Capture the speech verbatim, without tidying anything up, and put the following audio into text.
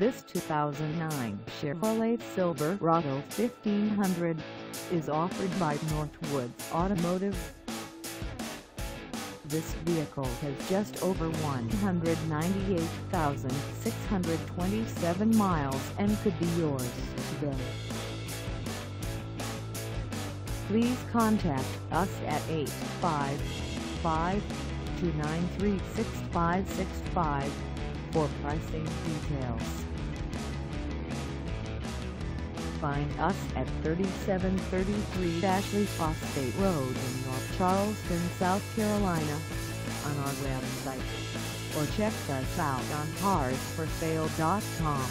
This two thousand nine Chevrolet Silverado fifteen hundred is offered by Northwoods Automotive. This vehicle has just over one hundred ninety-eight thousand six hundred twenty-seven miles and could be yours today. Please contact us at eight five five, two nine three, six five six five for pricing details. Find us at thirty-seven thirty-three Ashley Phosphate Road in North Charleston, South Carolina, on our website, or check us out on Cars For Sale dot com.